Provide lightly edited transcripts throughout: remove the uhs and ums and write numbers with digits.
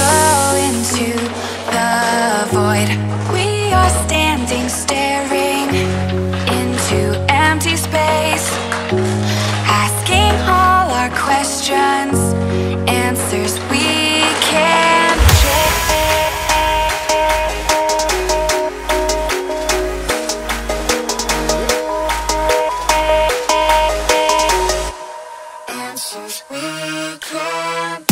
go into the void. We are standing, staring into empty space, asking all our questions, answers we can't trace. Answers we can't trace.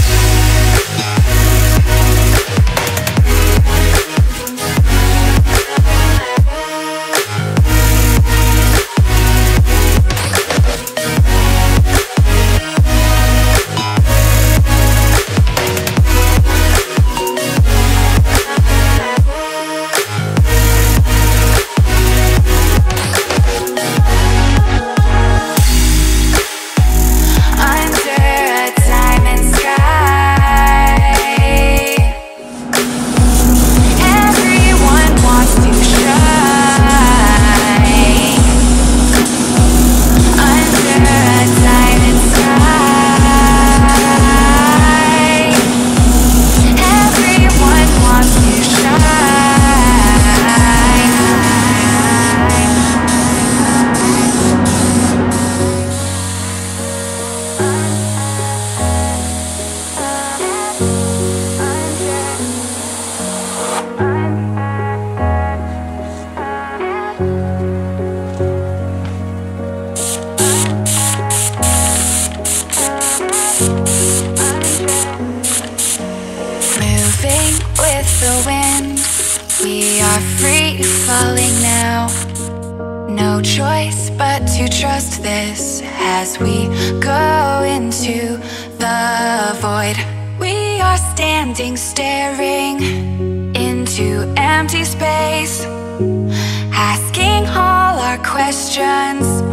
With the wind, we are free falling now. No choice but to trust this as we go into the void. We are standing, staring into empty space, asking all our questions.